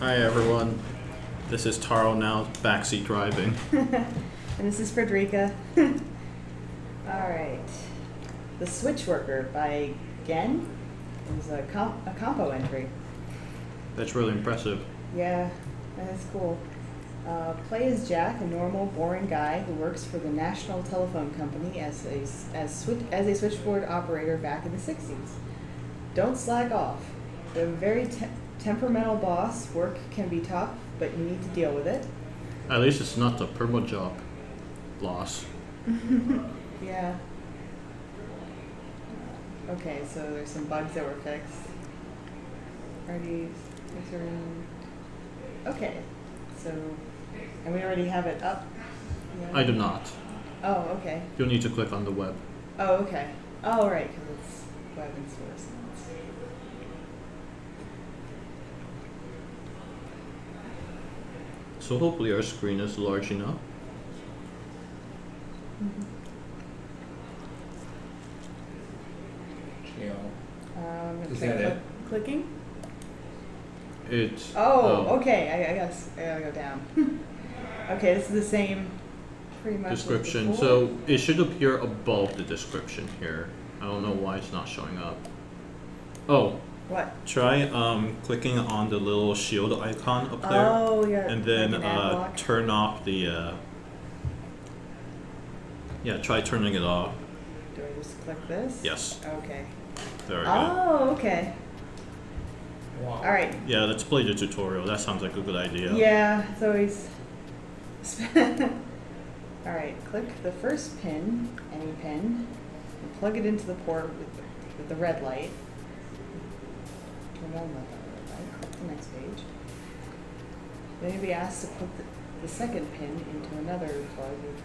Hi everyone, this is Taro now, backseat driving. And this is Frederica. Alright, The Switch Worker by Gen. It was a compo entry. That's really impressive. Yeah, that is cool. Play as Jack, a normal, boring guy who works for the National Telephone Company as a switchboard operator back in the 60s. Don't slack off. They're very temperamental boss. Work can be tough, but you need to deal with it. At least it's not a perma job loss. Yeah. Okay, so there's some bugs that were fixed. Already, okay, so, and we already have it up? Yeah. I do not. Oh, okay. You'll need to click on the web. Oh, okay. Oh, right, because it's web and source. So hopefully our screen is large enough. Mm-hmm. Yeah. Is that it? Clicking? It's... Oh, okay. I guess I gotta go down. Okay, this is the same pretty much description. So it should appear above the description here. I don't know why it's not showing up. Oh. What? Try clicking on the little shield icon up there. Oh, yeah. And then like turn off the... yeah, try turning it off. Do I just click this? Yes. Okay. There we go. Oh, okay. Wow. All right. Yeah, let's play the tutorial. That sounds like a good idea. Yeah, it's always... All right, click the first pin, any pin, and plug it into the port with the red light. Click the next page. Then you'll be asked to put the second pin into another plug with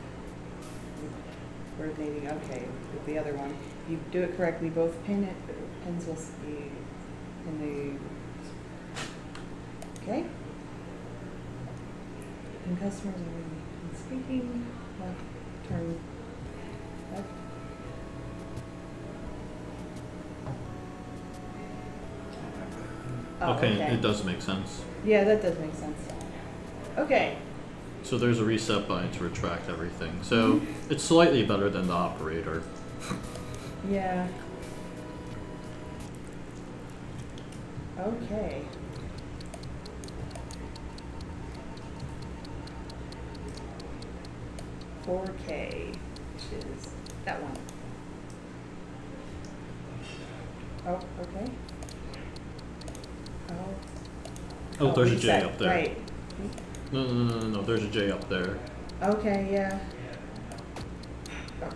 coordinating, okay, with the other one. If you do it correctly, both pins will be in the, okay. And customers are speaking, left, turn left. Oh, okay, it does make sense. Yeah, that does make sense. Okay. So there's a reset button to retract everything. So it's slightly better than the operator. Yeah. Okay. $4K, which is that one. Oh, okay. Oh, there's a J up there. Right. No, there's a J up there. Okay, yeah. Oh,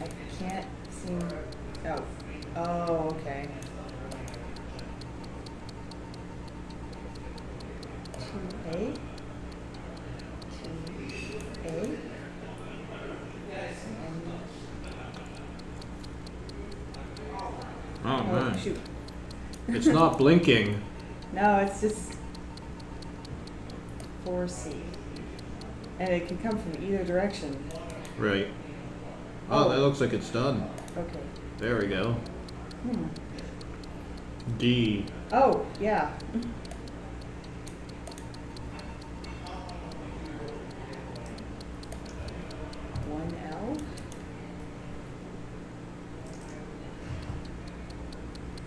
I can't seem... Oh. Oh, okay. Two A. Oh, man. Shoot. It's not blinking. No, it's just 4C. And it can come from either direction. Right. Oh, that looks like it's done. Okay. There we go. D. Oh, yeah.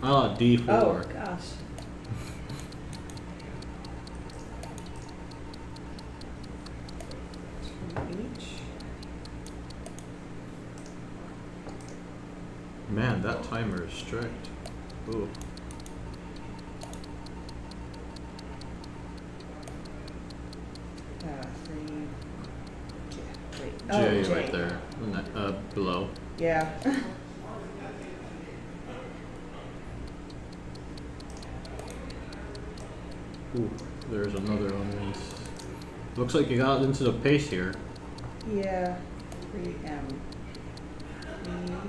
Oh, D4. Oh, gosh. Man, that timer is strict. Ooh. J right there. Below. Yeah. Ooh, there's another one. Looks like you got into the pace here. Yeah. 3M. 3M. Okay.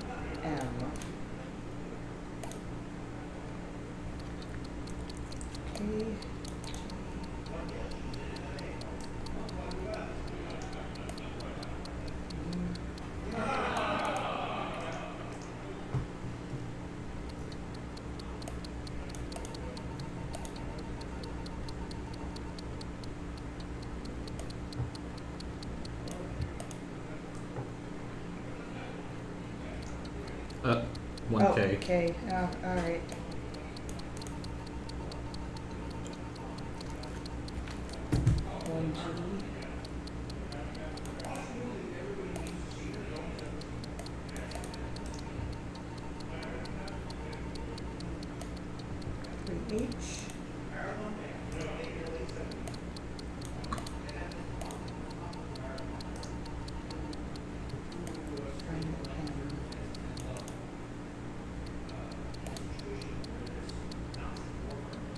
on K. Okay. All right.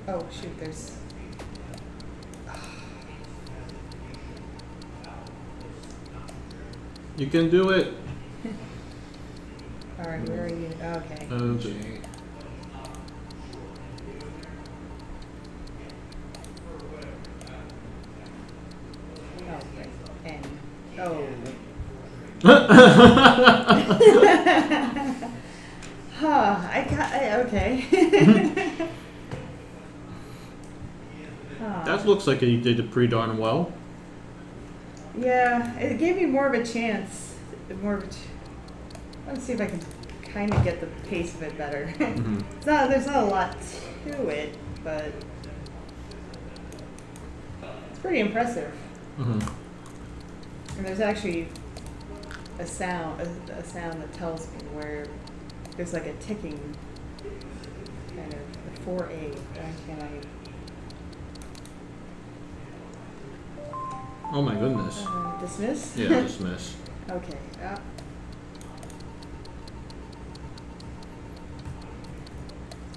Oh shoot, there's... You can do it! Alright, where are you? Okay. Okay. Oh, right. And... Oh. Huh, I got... Okay. That looks like he did it pretty darn well. Yeah, it gave me more of a chance. Let's see if I can kind of get the pace of it better. Mm-hmm. There's not a lot to it, but it's pretty impressive. Mm-hmm. And there's actually a sound, that tells me where there's like a ticking kind of 4A. Can I? Oh my goodness. Dismiss? Yeah, dismiss. Okay.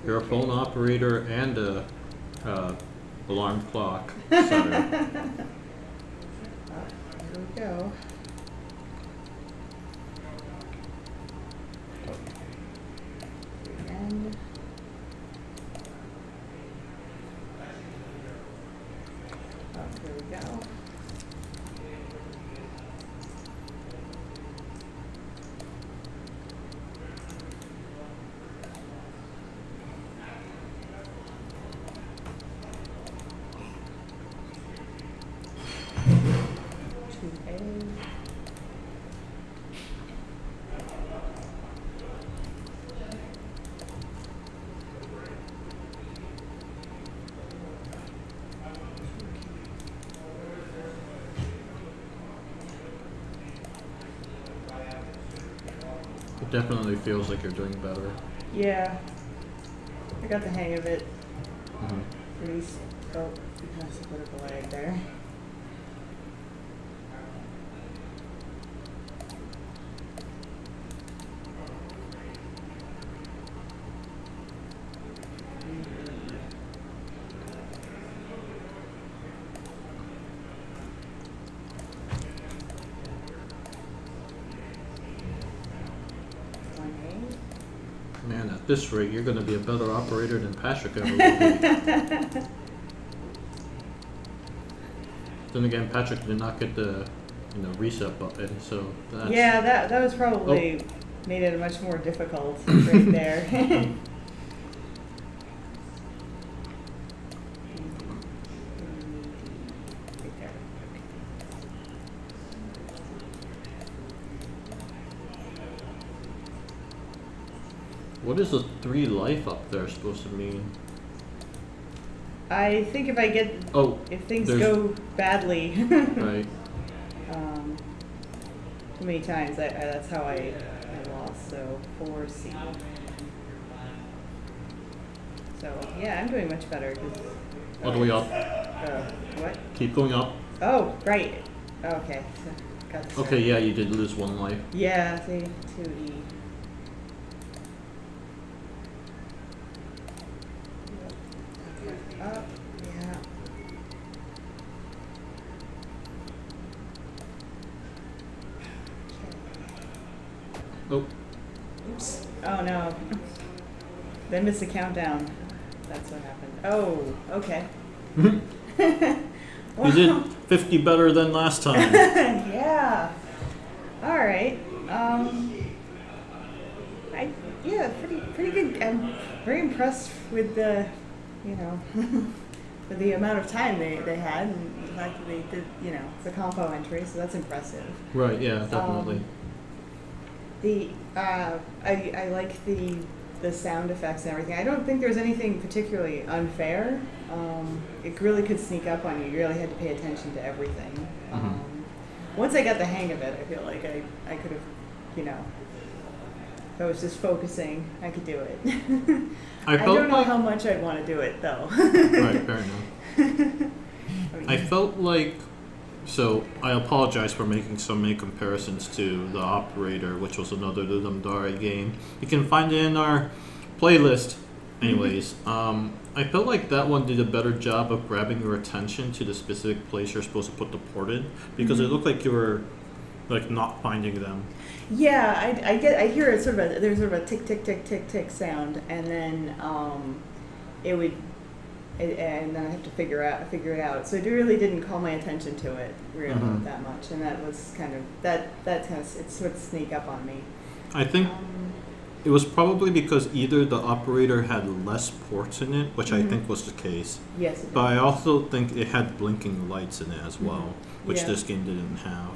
You're a phone operator and a alarm clock setter. Here we go. And here we go. Definitely feels like you're doing better. Yeah, I got the hang of it. Mm-hmm. At least, oh, that's a political lag there. Man, at this rate, you're going to be a better operator than Patrick ever will be. Then again, Patrick did not get the, reset button, so that's... Yeah, that was probably made it much more difficult right there. What is the 3 life up there supposed to mean? I think if I get... Oh, if things go badly... Right. Too many times, that's how I lost, so 4C. So, yeah, I'm doing much better. All the way up. What? Keep going up. Oh, right. Oh, okay. So, got this okay, yeah, you did lose 1 life. Yeah, see, 2E. Oh. Oops. Oh no. They missed the countdown. That's what happened. Oh, okay. Wow. You did 50 better than last time. Yeah. All right. Yeah, pretty good. I'm very impressed with the, with the amount of time they had and the fact that they did, it's a compo entry, so that's impressive. Right. Yeah. Definitely. The I like the sound effects and everything. I don't think there was anything particularly unfair. It really could sneak up on you. You really had to pay attention to everything. Once I got the hang of it, I feel like I could have, you know, if I was just focusing, I could do it. I don't know how much I'd want to do it, though. Right, fair enough. I felt like, so I apologize for making so many comparisons to The Operator, which was another Ludum Dare game. You can find it in our playlist. Anyways, I felt like that one did a better job of grabbing your attention to the specific place you're supposed to put the port in, because it looked like you were like not finding them. Yeah, I hear it sort of a, there's sort of a tick tick tick tick tick sound, and then it would, and then I have to figure it out. So it really didn't call my attention to it really that much, and that was kind of it sort of sneak up on me. I think. It was probably because either The Operator had less ports in it, which I think was the case. Yes. But I also think it had blinking lights in it as well, which this game didn't have.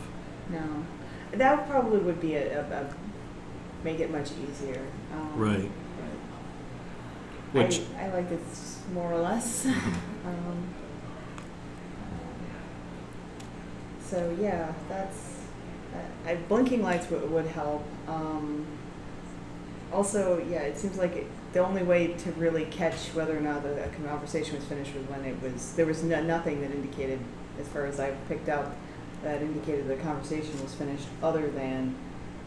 No, that probably would be a make it much easier. Right. Which I like it more or less. So yeah, that's blinking lights would help. Also, yeah, it seems like the only way to really catch whether or not a conversation was finished was when it was, there was nothing that indicated, as far as I picked up, that indicated the conversation was finished other than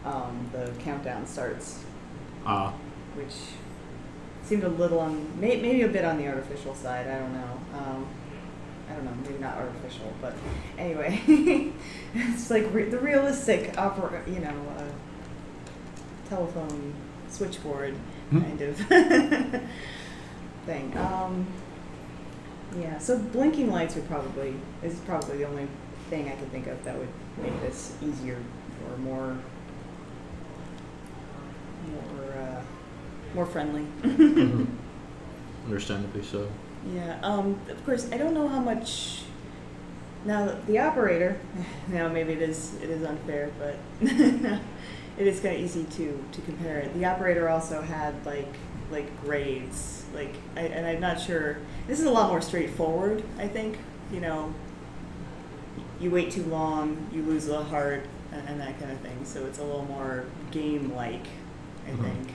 the countdown starts, which seemed a little, maybe a bit on the artificial side, I don't know. I don't know, maybe not artificial, but anyway. It's like the realistic, you know, telephone switchboard kind of thing. Yeah, so blinking lights would probably, is probably the only thing I could think of that would make this easier or more friendly. Understandably so. Yeah. Of course, I don't know how much. Now The Operator. Now maybe it is unfair, but. It is kind of easy to compare it. The Operator also had like grades, like and I'm not sure. This is a lot more straightforward, I think. You know, you wait too long, you lose the heart, and that kind of thing. So it's a little more game-like, I think,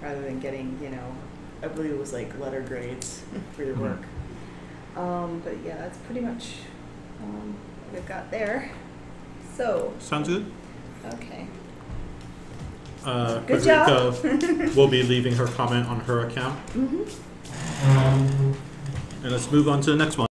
rather than getting, you know, I believe it was like letter grades for your work. But yeah, that's pretty much what I've got there. So sounds good. Okay. Frederica will be leaving her comment on her account. And let's move on to the next one.